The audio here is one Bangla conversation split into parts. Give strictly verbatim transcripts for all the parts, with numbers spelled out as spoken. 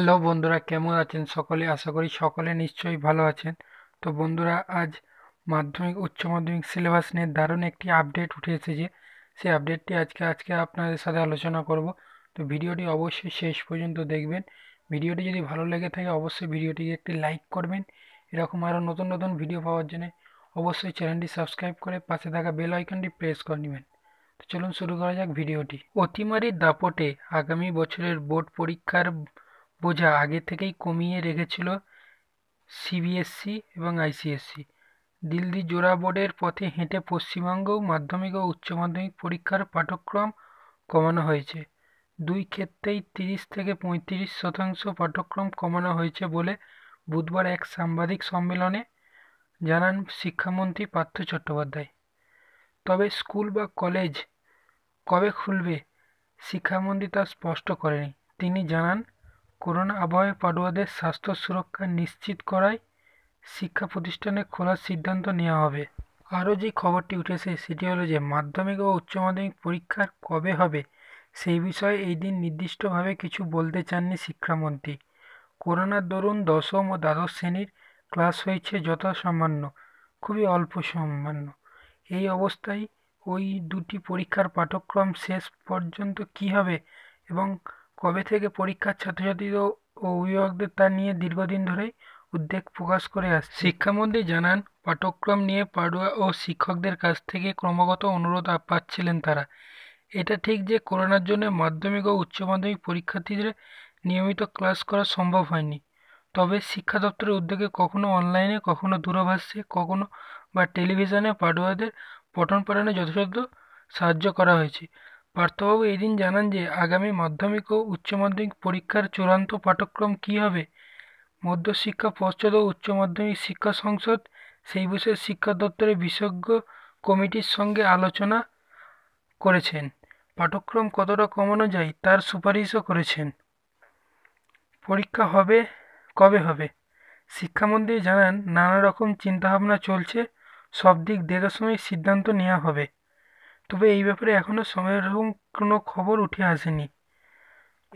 হ্যালো বন্ধুরা, কেমন আছেন সকলে? আশা করি সকলে নিশ্চয়ই ভালো আছেন। তো বন্ধুরা, আজ মাধ্যমিক উচ্চ মাধ্যমিক সিলেবাস নিয়ে দারুণ একটি আপডেট উঠে এসেছে। সেই আপডেটটি আজকে আজকে আপনাদের সাথে আলোচনা করব। তো ভিডিওটি অবশ্যই শেষ পর্যন্ত দেখবেন। ভিডিওটি যদি ভালো লেগে থাকে অবশ্যই ভিডিওটিকে একটি লাইক করবেন। এরকম আরও নতুন নতুন ভিডিও পাওয়ার জন্য অবশ্যই চ্যানেলটি সাবস্ক্রাইব করে পাশে থাকা বেল আইকনটি প্রেস করে নেবেন। তো চলুন শুরু করা যাক ভিডিওটি। অতিমারির দাপটে আগামী বছরের বোর্ড পরীক্ষার বোঝা আগে থেকেই কমিয়ে রেখেছিল সি বি এস সি এবং I C S E. Delhi জোড়া বোর্ডের পথে হেঁটে পশ্চিমবঙ্গেও মাধ্যমিক ও উচ্চ মাধ্যমিক পরীক্ষার পাঠক্রম কমানো হয়েছে। দুই ক্ষেত্রেই তিরিশ থেকে পঁয়ত্রিশ শতাংশ পাঠক্রম কমানো হয়েছে বলে বুধবার এক সাংবাদিক সম্মেলনে জানান শিক্ষামন্ত্রী পার্থ চট্টোপাধ্যায়। তবে স্কুল বা কলেজ কবে খুলবে শিক্ষামন্ত্রী তা স্পষ্ট করেনি। তিনি জানান, করোনা আবহে পড়ুয়াদের স্বাস্থ্য সুরক্ষা নিশ্চিত করায় শিক্ষা প্রতিষ্ঠানে খোলার সিদ্ধান্ত নেওয়া হবে। আরও যে খবরটি উঠেছে সেটি হলো যে মাধ্যমিক ও উচ্চ মাধ্যমিক পরীক্ষার কবে হবে সেই বিষয়ে এই দিন নির্দিষ্টভাবে কিছু বলতে চাননি শিক্ষামন্ত্রী। করোনার দরুন দশম ও দ্বাদশ শ্রেণীর ক্লাস হয়েছে যথাসামান্য, খুবই অল্প সামান্য। এই অবস্থায় ওই দুটি পরীক্ষার পাঠক্রম শেষ পর্যন্ত কি হবে এবং কবে থেকে পরীক্ষার ছাত্রছাত্রী ও অভিভাবকদের তা নিয়ে দীর্ঘদিন ধরেই উদ্বেগ প্রকাশ করে আসছে। শিক্ষামন্ত্রী জানান, পাঠক্রম নিয়ে পড়ুয়া ও শিক্ষকদের কাছ থেকে ক্রমাগত অনুরোধ পাচ্ছিলেন তারা। এটা ঠিক যে করোনার জন্য মাধ্যমিক ও উচ্চ মাধ্যমিক পরীক্ষার্থীদের নিয়মিত ক্লাস করা সম্ভব হয়নি। তবে শিক্ষা দপ্তরের উদ্যোগে কখনো অনলাইনে, কখনো দূরভাষে, কখনো বা টেলিভিশনে পড়ুয়াদের পঠন পাঠনে যথাযথ সাহায্য করা হয়েছে। পার্থবাবু এদিন জানান যে আগামী মাধ্যমিক ও উচ্চ মাধ্যমিক পরীক্ষার চূড়ান্ত পাঠক্রম কী হবে। মধ্যশিক্ষা পর্ষদ ও উচ্চ মাধ্যমিক শিক্ষা সংসদ সেই বিষয়ে শিক্ষা দপ্তরের বিশেষজ্ঞ কমিটির সঙ্গে আলোচনা করেছেন। পাঠক্রম কতটা কমানো যায় তার সুপারিশও করেছেন। পরীক্ষা হবে কবে হবে শিক্ষামন্ত্রী জানান, নানা রকম চিন্তাভাবনা চলছে, সব দিক দেখার সময় সিদ্ধান্ত নেওয়া হবে। তবে এই ব্যাপারে এখনও সেরকম কোনো খবর উঠে আসেনি।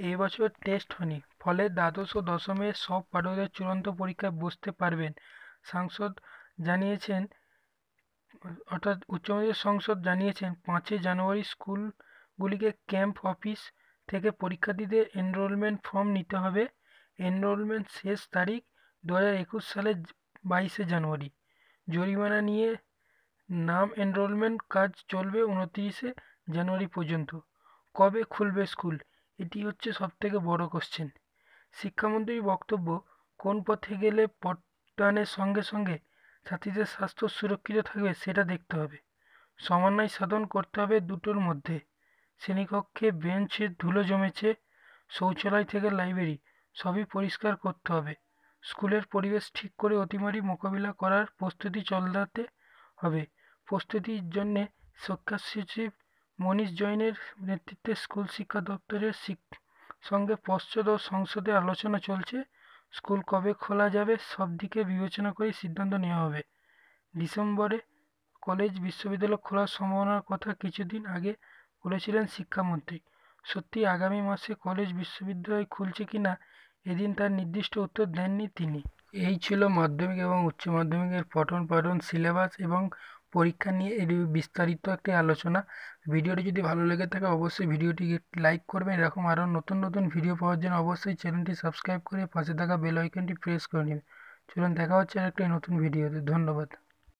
এই বছর টেস্ট হয়নি, ফলে দ্বাদশ ও দশমের সব পড়ুয়াদের চূড়ান্ত পরীক্ষায় বসতে পারবেন। সাংসদ জানিয়েছেন, অর্থাৎ উচ্চমাধ্যমিক সংসদ জানিয়েছেন, পাঁচই জানুয়ারি স্কুলগুলিকে ক্যাম্প অফিস থেকে পরীক্ষার্থীদের এনরোলমেন্ট ফর্ম নিতে হবে। এনরোলমেন্ট শেষ তারিখ দু হাজার একুশ সালের বাইশে জানুয়ারি। জরিমানা নিয়ে নাম এনরোলমেন্ট কাজ চলবে উনত্রিশে জানুয়ারি পর্যন্ত। কবে খুলবে স্কুল, এটি হচ্ছে সবথেকে বড় কোশ্চেন। শিক্ষামন্ত্রীর বক্তব্য, কোন পথে গেলে পঠদানের সঙ্গে সঙ্গে ছাত্রীদের স্বাস্থ্য সুরক্ষিত থাকবে সেটা দেখতে হবে। সমন্বয় সাধন করতে হবে দুটোর মধ্যে। শ্রেণীকক্ষে বেঞ্চে ধুলো জমেছে, শৌচালয় থেকে লাইব্রেরি সবই পরিষ্কার করতে হবে। স্কুলের পরিবেশ ঠিক করে অতিমারি মোকাবিলা করার প্রস্তুতি চলতে হবে। প্রস্তুতির জন্য শিক্ষা সচিব মনীষ জৈনের নেতৃত্বে স্কুল শিক্ষা দপ্তরের সঙ্গে পর্ষদ ও সংসদে আলোচনা চলছে। স্কুল কবে খোলা যাবে সব দিকে বিবেচনা করে সিদ্ধান্ত নেওয়া হবে। ডিসেম্বরে কলেজ বিশ্ববিদ্যালয় খোলার সম্ভাবনার কথা কিছুদিন আগে বলেছিলেন শিক্ষামন্ত্রী। সত্যি আগামী মাসে কলেজ বিশ্ববিদ্যালয় খুলছে কি না এদিন তার নির্দিষ্ট উত্তর দেননি তিনি। এই ছিল মাধ্যমিক এবং উচ্চ মাধ্যমিকের পঠন পাঠন, সিলেবাস এবং পরীক্ষা নিয়ে এর বিস্তারিত একটি আলোচনা। ভিডিওটি যদি ভালো লেগে থাকে অবশ্যই ভিডিওটিকে লাইক করবেন। এরকম আরও নতুন নতুন ভিডিও পাওয়ার জন্য অবশ্যই চ্যানেলটি সাবস্ক্রাইব করে পাশে থাকা বেল আইকনটি প্রেস করে নেবেন। চলুন দেখা হচ্ছে আর একটি নতুন ভিডিওতে। ধন্যবাদ।